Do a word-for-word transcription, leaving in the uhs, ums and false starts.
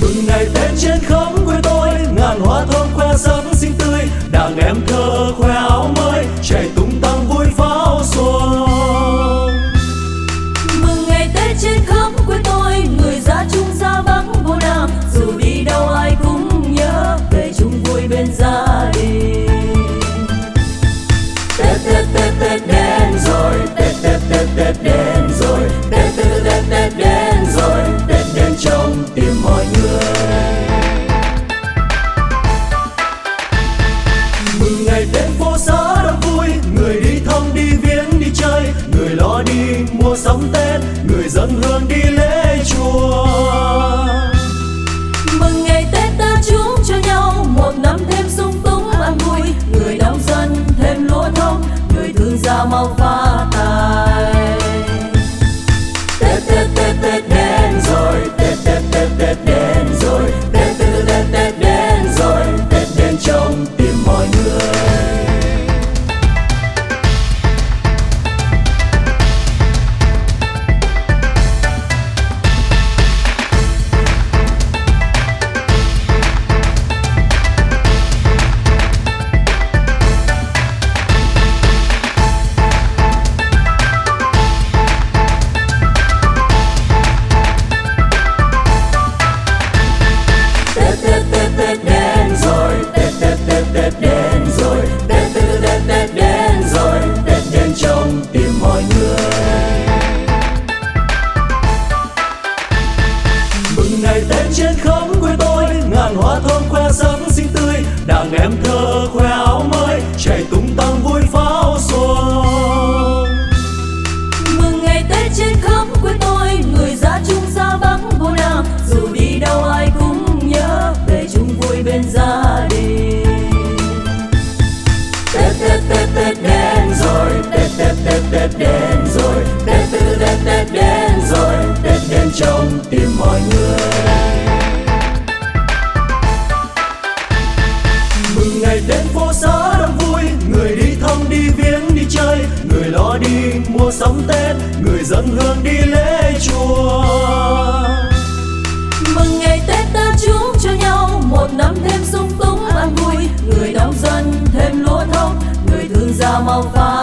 Mừng ngày Tết trên khóm quê tôi, ngàn hoa thơm khoe sắc xinh tươi, đàn em thơ khoe áo mới, chạy tung tăng vui pháo xuân. Mừng ngày Tết trên khóm quê tôi, người ra chung ra vắng vô đàng, dù đi đâu ai cũng nhớ về chung vui bên gia đình. Tết Tết Tết Tết đến rồi, Tết Tết Tết Tết đến rồi, Tết Tết Tết Tết đến rồi, Tết đến trong tim mọi người. Mừng ngày đến phố xá đông vui, người đi thăm đi viếng đi chơi, người lo đi mua sắm Tết, người dâng hương đi lễ chùa. Mừng ngày Tết ta chúc cho nhau một năm thêm sung túng an vui, người đông dân thêm lúa thông, người thương gia mau phát tài. Tết Tết Tết Tết đến rồi, Tết Tết Tết Tết đến rồi, Tết Tết Tết Tết đến rồi, Tết đến trong tim mọi người. Hãy subscribe